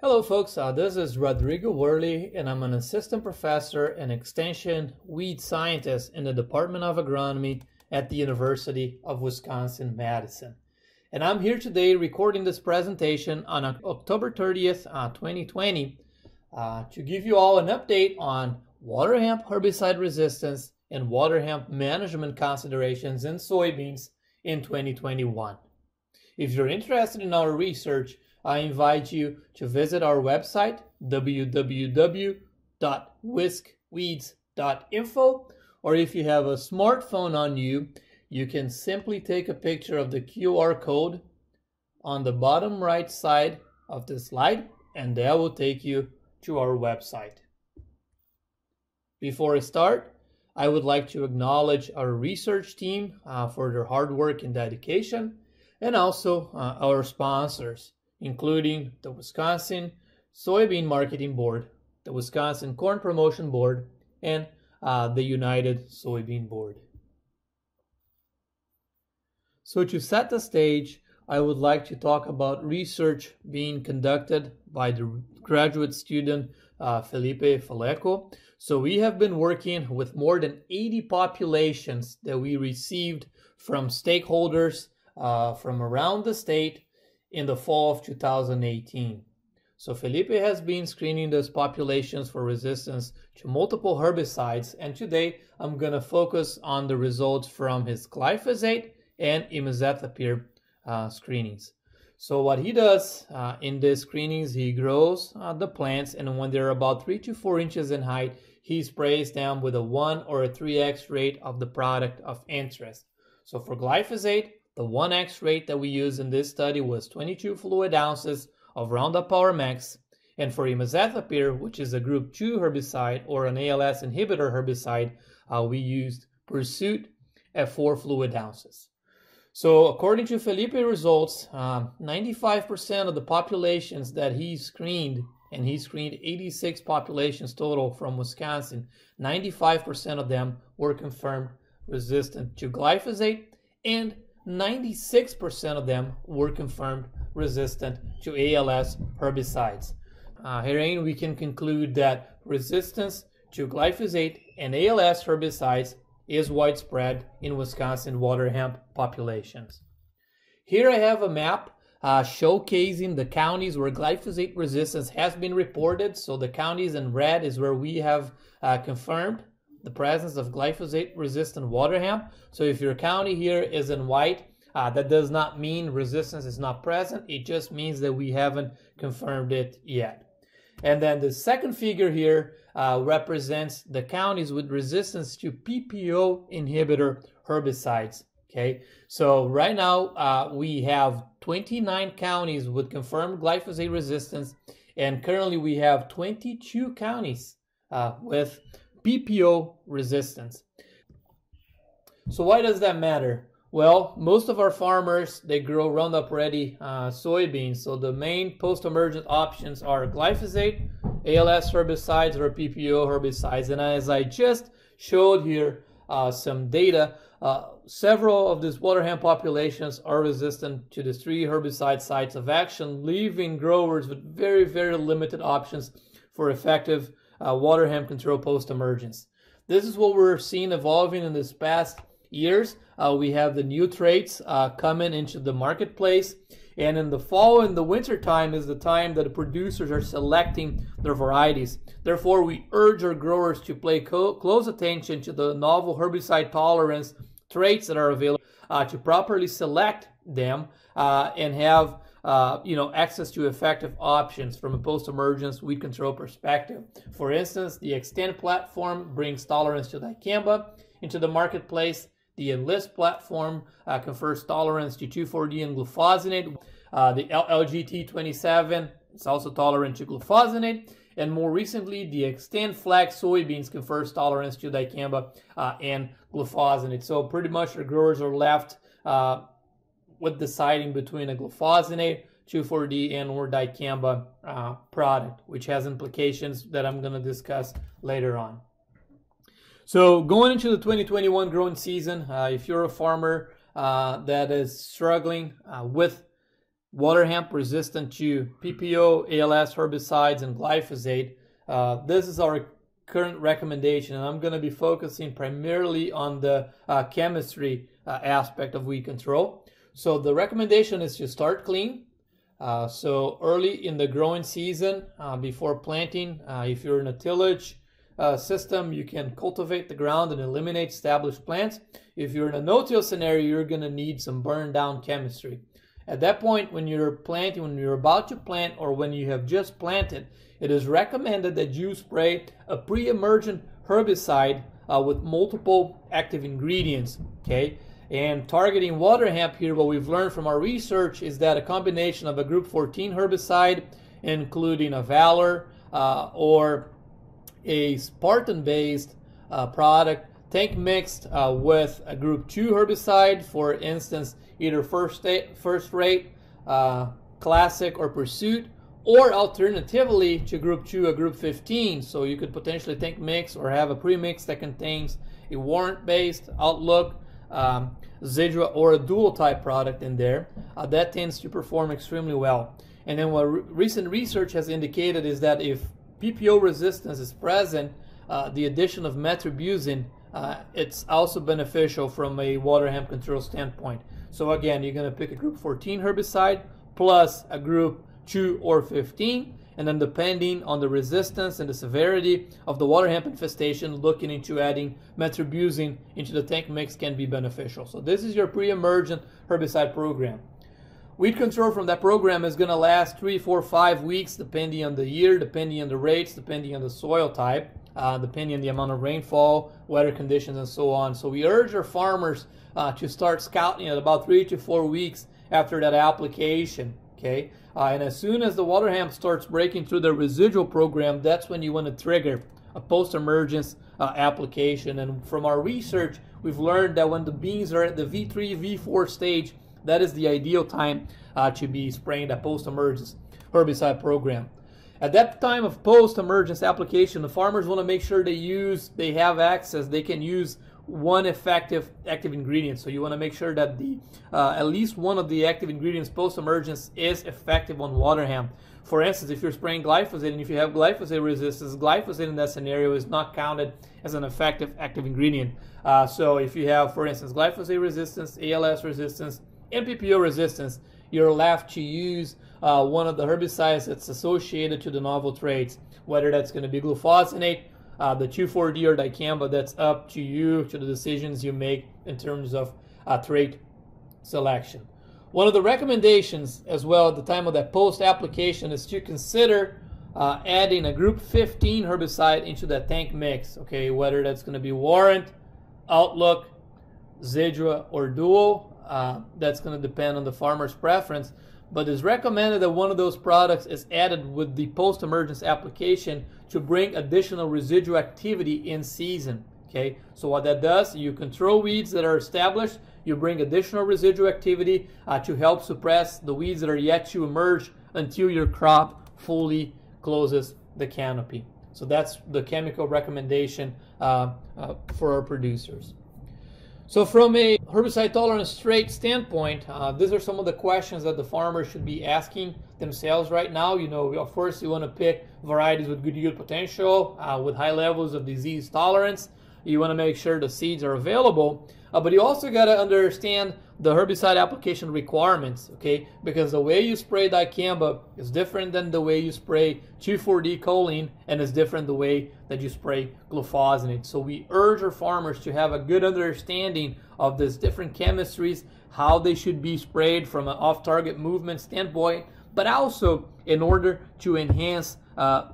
Hello folks, this is Rodrigo Werle and I'm an assistant professor and extension weed scientist in the Department of Agronomy at the University of Wisconsin-Madison. And I'm here today recording this presentation on October 30th, 2020 to give you all an update on waterhemp herbicide resistance and waterhemp management considerations in soybeans in 2021. If you're interested in our research, I invite you to visit our website www.wiscweeds.info, or if you have a smartphone on you, you can simply take a picture of the QR code on the bottom right side of the slide and that will take you to our website. Before I start, I would like to acknowledge our research team for their hard work and dedication, and also our sponsors, including the Wisconsin Soybean Marketing Board, the Wisconsin Corn Promotion Board, and the United Soybean Board. So to set the stage, I would like to talk about research being conducted by the graduate student Felipe Faleco. So we have been working with more than 80 populations that we received from stakeholders from around the state in the fall of 2018. So Felipe has been screening those populations for resistance to multiple herbicides, and today I'm gonna focus on the results from his glyphosate and imazathipir screenings. So what he does in these screenings, he grows the plants, and when they're about 3 to 4 inches in height, he sprays them with a 1 or a 3x rate of the product of interest. So for glyphosate, the 1x rate that we used in this study was 22 fluid ounces of Roundup Power Max, and for imazathipir, which is a group 2 herbicide or an ALS inhibitor herbicide, we used Pursuit at 4 fluid ounces. So according to Felipe's results, 95% of the populations that he screened, and he screened 86 populations total from Wisconsin, 95% of them were confirmed resistant to glyphosate, and 96% of them were confirmed resistant to ALS herbicides. Herein we can conclude that resistance to glyphosate and ALS herbicides is widespread in Wisconsin waterhemp populations. Here I have a map showcasing the counties where glyphosate resistance has been reported. So the counties in red is where we have confirmed the presence of glyphosate resistant waterhemp. So if your county here is in white, that does not mean resistance is not present, it just means that we haven't confirmed it yet. And then the second figure here represents the counties with resistance to PPO inhibitor herbicides. Okay, so right now we have 29 counties with confirmed glyphosate resistance, and currently we have 22 counties with PPO resistance. So why does that matter? Well, most of our farmers, they grow Roundup Ready soybeans, so the main post-emergent options are glyphosate, ALS herbicides, or PPO herbicides. And as I just showed here some data, several of these waterhemp populations are resistant to the 3 herbicide sites of action, leaving growers with very, very limited options for effective waterhemp control post-emergence. This is what we're seeing evolving in this past years. We have the new traits coming into the marketplace, and in the fall and the winter time is the time that the producers are selecting their varieties. Therefore, we urge our growers to pay close attention to the novel herbicide tolerance traits that are available to properly select them and have access to effective options from a post-emergence weed control perspective. For instance, the Extend platform brings tolerance to dicamba into the marketplace. The Enlist platform confers tolerance to 2,4-D and glufosinate. The LGT27 is also tolerant to glufosinate. And more recently, the Extend Flex soybeans confers tolerance to dicamba and glufosinate. So pretty much our growers are left with deciding between a glufosinate, 2,4-D, and or dicamba product, which has implications that I'm going to discuss later on. So going into the 2021 growing season, if you're a farmer that is struggling with waterhemp resistant to PPO, ALS herbicides, and glyphosate. This is our current recommendation, and I'm going to be focusing primarily on the chemistry aspect of weed control. So the recommendation is to start clean. So early in the growing season, before planting, if you're in a tillage system, you can cultivate the ground and eliminate established plants. If you're in a no-till scenario, you're going to need some burn-down chemistry. At that point, when you're planting, when you're about to plant, or when you have just planted, it is recommended that you spray a pre-emergent herbicide with multiple active ingredients, okay? And targeting waterhemp here, what we've learned from our research is that a combination of a group 14 herbicide, including a Valor or a Spartan-based product, tank mixed with a group 2 herbicide, for instance, either first rate, classic, or Pursuit, or alternatively to group 2, a group 15. So you could potentially tank mix or have a premix that contains a Warrant-based, Outlook, Zidua, or a dual type product in there. That tends to perform extremely well. And then what recent research has indicated is that if PPO resistance is present, the addition of metribuzin, it's also beneficial from a waterhemp control standpoint. So again, you're going to pick a group 14 herbicide plus a group 2 or 15, and then depending on the resistance and the severity of the waterhemp infestation, looking into adding metribuzin into the tank mix can be beneficial. So this is your pre-emergent herbicide program. Weed control from that program is going to last 3, 4, 5 weeks, depending on the year, depending on the rates, depending on the soil type, depending on the amount of rainfall, weather conditions, and so on. So we urge our farmers to start scouting at about 3 to 4 weeks after that application, okay? And as soon as the waterhemp starts breaking through the residual program, that's when you want to trigger a post-emergence application. And from our research, we've learned that when the beans are at the V3, V4 stage, that is the ideal time to be spraying that post-emergence herbicide program. At that time of post-emergence application, the farmers want to make sure they have access, they can use one effective active ingredient. So you want to make sure that the at least one of the active ingredients post-emergence is effective on waterhemp. For instance, if you're spraying glyphosate and if you have glyphosate resistance, glyphosate in that scenario is not counted as an effective active ingredient. So if you have, for instance, glyphosate resistance, ALS resistance, and PPO resistance, you're left to use one of the herbicides that's associated to the novel traits, whether that's going to be glufosinate, the 2,4-D, or dicamba. That's up to you, to the decisions you make in terms of trait selection. One of the recommendations as well at the time of that post-application is to consider adding a group 15 herbicide into that tank mix, okay, whether that's going to be Warrant, Outlook, Zidua, or Dual. That's going to depend on the farmer's preference, but it's recommended that one of those products is added with the post-emergence application to bring additional residual activity in season, okay? So what that does, you control weeds that are established, you bring additional residual activity to help suppress the weeds that are yet to emerge until your crop fully closes the canopy. So that's the chemical recommendation for our producers. So from a herbicide tolerance trait standpoint, these are some of the questions that the farmers should be asking themselves right now. You know, of course, you want to pick varieties with good yield potential, with high levels of disease tolerance. You want to make sure the seeds are available, but you also got to understand the herbicide application requirements, okay? Because the way you spray dicamba is different than the way you spray 2,4-D choline, and is different the way that you spray glufosinate. So we urge our farmers to have a good understanding of these different chemistries, how they should be sprayed from an off-target movement standpoint, but also in order to enhance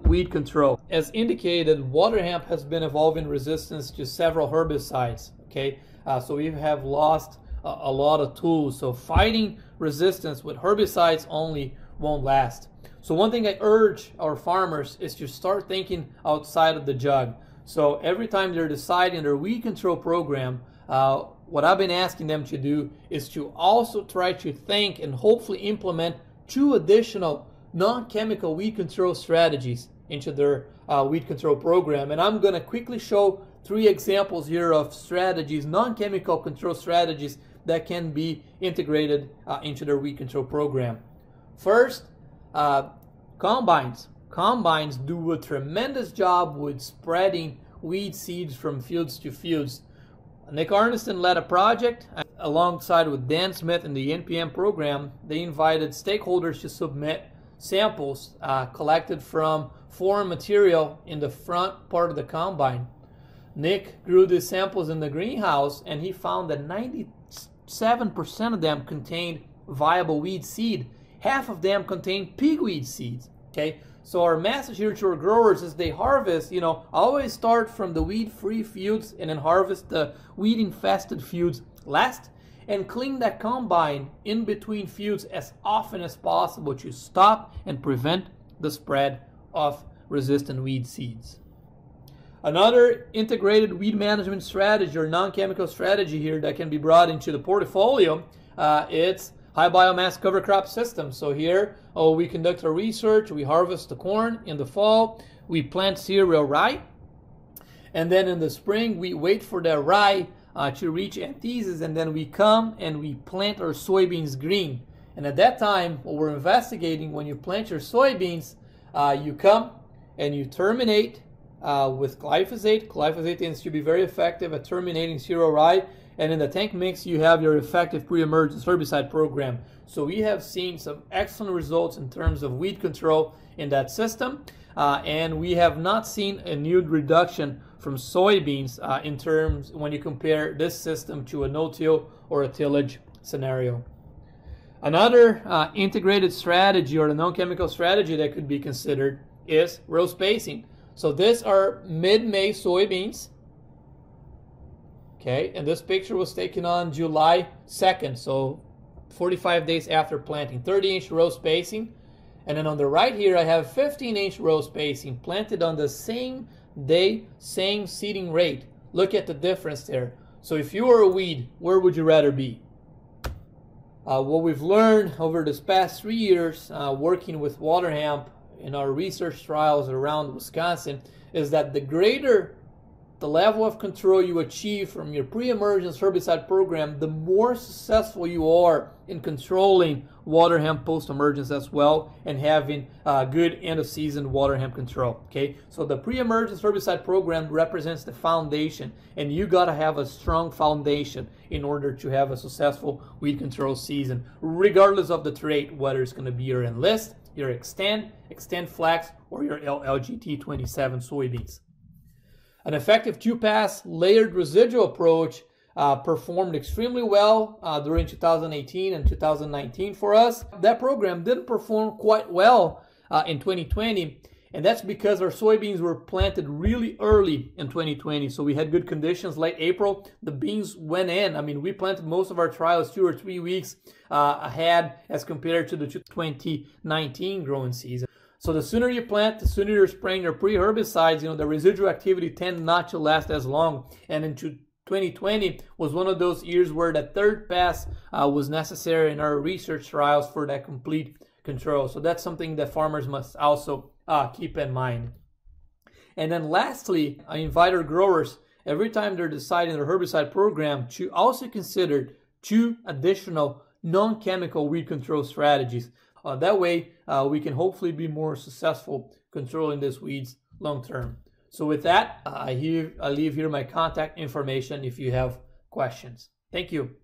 weed control. As indicated, waterhemp has been evolving resistance to several herbicides, okay? So we have lost a lot of tools, so fighting resistance with herbicides only won't last. So one thing I urge our farmers is to start thinking outside of the jug. So every time they're deciding their weed control program, what I've been asking them to do is to also try to think and hopefully implement 2 additional non-chemical weed control strategies into their weed control program. And I'm going to quickly show 3 examples here of strategies, non-chemical control strategies, that can be integrated into their weed control program. First, combines. Combines do a tremendous job with spreading weed seeds from fields to fields. Nick Arneson led a project alongside with Dan Smith in the NPM program. They invited stakeholders to submit samples collected from foreign material in the front part of the combine. Nick grew these samples in the greenhouse, and he found that 97% of them contained viable weed seed. Half of them contained pigweed seeds. Okay, so our message here to our growers is they harvest, you know, always start from the weed-free fields and then harvest the weed-infested fields last, and clean that combine in between fields as often as possible to stop and prevent the spread of resistant weed seeds. Another integrated weed management strategy or non-chemical strategy here that can be brought into the portfolio, it's high biomass cover crop system. So here we conduct our research, we harvest the corn in the fall, we plant cereal rye, and then in the spring we wait for that rye to reach anthesis, and then we come and we plant our soybeans green. And at that time, what we're investigating, when you plant your soybeans, you come and you terminate with glyphosate. Glyphosate tends to be very effective at terminating cereal rye, and in the tank mix you have your effective pre-emergence herbicide program. So we have seen some excellent results in terms of weed control in that system, and we have not seen a yield reduction from soybeans in terms when you compare this system to a no-till or a tillage scenario. Another integrated strategy or a non-chemical strategy that could be considered is row spacing. So these are mid-May soybeans, okay, and this picture was taken on July 2nd, so 45 days after planting, 30-inch row spacing. And then on the right here, I have 15-inch row spacing planted on the same day, same seeding rate. Look at the difference there. So if you were a weed, where would you rather be? What we've learned over this past 3 years working with waterhemp in our research trials around Wisconsin is that the greater the level of control you achieve from your pre-emergence herbicide program, the more successful you are in controlling waterhemp post-emergence as well, and having good end-of-season waterhemp control. Okay, so the pre-emergence herbicide program represents the foundation, and you got to have a strong foundation in order to have a successful weed control season, regardless of the trait, whether it's going to be your Enlist, your Extend, Extend Flex, or your LGT27 soybeans. An effective two-pass layered residual approach performed extremely well during 2018 and 2019 for us. That program didn't perform quite well in 2020, and that's because our soybeans were planted really early in 2020. So we had good conditions late April. The beans went in. I mean, we planted most of our trials 2 or 3 weeks ahead as compared to the 2019 growing season. So the sooner you plant, the sooner you're spraying your pre-herbicides, you know, the residual activity tends not to last as long. And in 2020 was one of those years where that third pass was necessary in our research trials for that complete control. So that's something that farmers must also keep in mind. And then lastly, I invite our growers, every time they're deciding their herbicide program, to also consider 2 additional non-chemical weed control strategies. That way, we can hopefully be more successful controlling these weeds long term. So with that, I leave here my contact information if you have questions. Thank you.